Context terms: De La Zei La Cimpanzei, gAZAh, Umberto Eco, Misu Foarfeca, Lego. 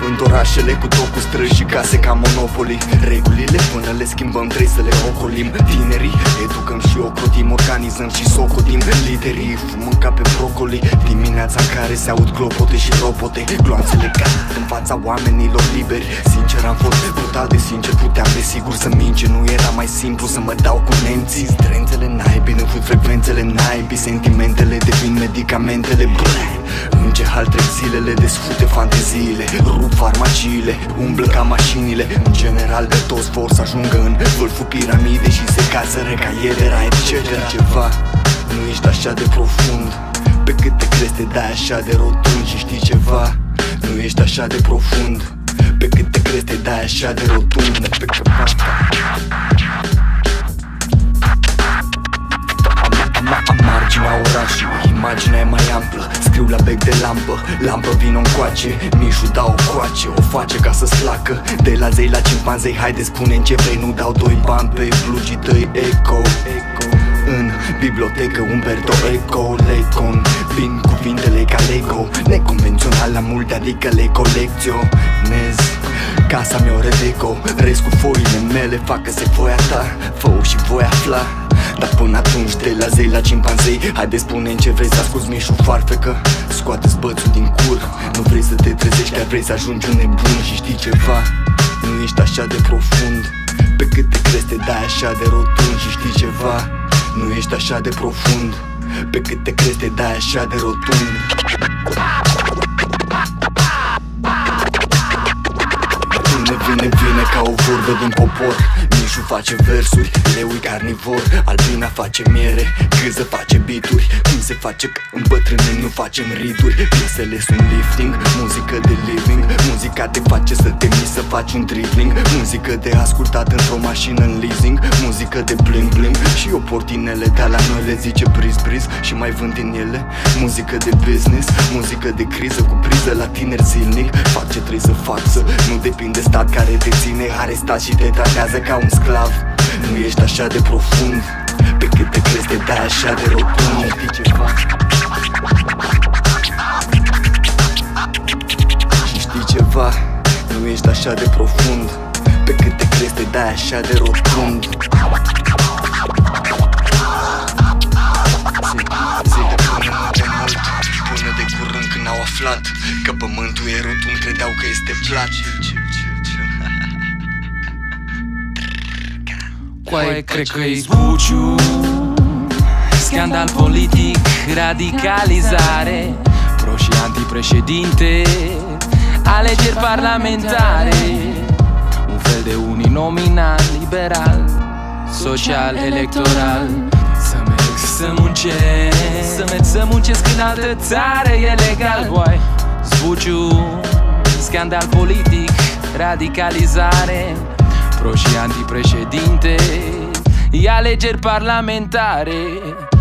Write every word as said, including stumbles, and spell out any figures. vând orașele cu tot cu străzi și case ca monopoli. Regulile până le schimbăm trebuie să le ocolim. Tinerii educăm și ocrotim, organizăm și socotim. Liderii fumăm ca pe brocoli. Dimineața în care se aud clopote și ropote, gloanțele ca în fața oamenilor liberi. Sincer am fost brutal de sincer, puteam de sigur să mince. Nu era mai simplu să mă dau cu nemții? Strențele naibii ne fut frecvențele naibii. Sentimentele devin medicamentele. În ce hal trec zilele, desfute fanteziile, rup farmaciile, umblă ca mașinile. În general toți vor să ajungă în vârful piramidei și se cazără ca iedera, et cetera. Ceva, nu ești așa de profund pe cât te crezi, te dai așa de rotund. Și știi ceva, nu ești așa de profund pe cât te crezi, te dai așa de rotund. Pe căpa marginea orașului, imaginea e mai amplă. Scriu la bec de lampă, lampă vin o încoace. Mișu da o coace, o face ca să slacă. De la zei la cimpanzei, haide spune-mi ce vrei. Nu dau doi bani pe plugii tăi eco. În bibliotecă umberto eco, lecon. Vin cuvintele ca Lego, neconvențional la multe, adică le colecționez. Casa mea o redeco, resc cu foile mele, facă-se voia ta, fă-o și voi afla. Dar până atunci, de la zei la cimpanzei, haide spune-mi ce vrei să asculti, mișu farfecă. Scoate-ți bățul din cur, nu vrei să te trezești, chiar vrei să ajungi un nebun. Și știi ceva, nu ești așa de profund pe cât te crezi, te dai așa de rotund. Și știi ceva, nu ești așa de profund pe cât te crezi, te dai așa de rotund. Vine, vine ca o vorbă din popor. Mișu face versuri, leui carnivor. Albina face miere, Gâză face bituri. Cum se face că îmbătrânim, nu facem riduri. Piesele sunt lifting, muzică de living. Muzica te face să te miști, să faci un dribbling. Muzică de ascultat într-o mașină în leasing. Muzică de bling bling. Și eu portinele, dar la noi le zice briz briz. Și mai vând din ele muzică de business, muzică de criză cu priză la tineri zilnic. Fac ce trebuie să fac, să nu depinde stat care te ține arestat și te tratează ca un sclav. Nu ești așa de profund pe cât te crezi, te dai așa de rotund. Știi ceva? Știi ceva? Nu ești așa de profund pe cât te crezi, te dai așa de rotund. Până de curând când au aflat că pământul e rotund, credeau că este plat. Coaie, cred că-i zbuciu. Scandal politic, radicalizare. Pro și antipreședinte, alegeri parlamentare. Un fel de uninominal, liberal, social, electoral. Să merg să muncesc, să merg să muncesc în altă țară, e legal. Coaie, zbuciu, scandal politic, radicalizare. Pro și antipreședinte, alegeri parlamentare.